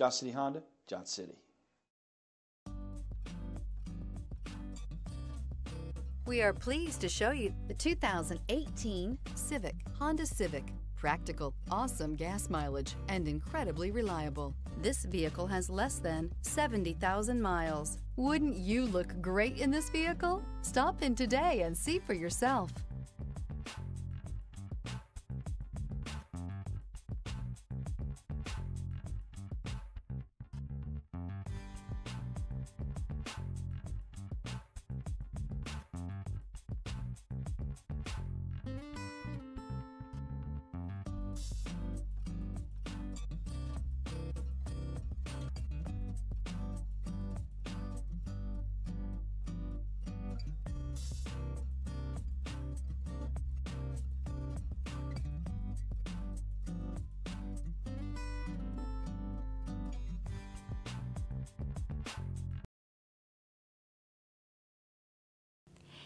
Johnson City Honda, Johnson City. We are pleased to show you the 2018 Civic, Honda Civic. Practical, awesome gas mileage, and incredibly reliable. This vehicle has less than 70,000 miles. Wouldn't you look great in this vehicle? Stop in today and see for yourself.